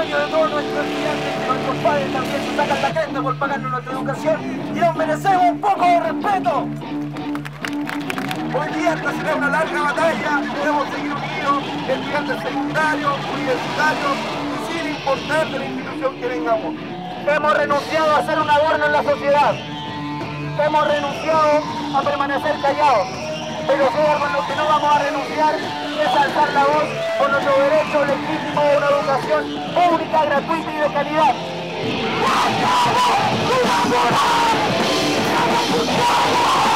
sueño de todos nuestros estudiantes, que nuestros padres también se sacan la cresta por pagarnos nuestra educación y nos merecemos un poco de respeto. Hoy día esta será una larga batalla, debemos seguir unidos, estudiantes secundarios, universitarios, sin importar de la institución que vengamos. Hemos renunciado a ser un adorno en la sociedad, hemos renunciado a permanecer callados, pero solo con lo que no vamos a renunciar es alzar la voz por nuestro derecho legítimo a una educación pública, gratuita y de calidad.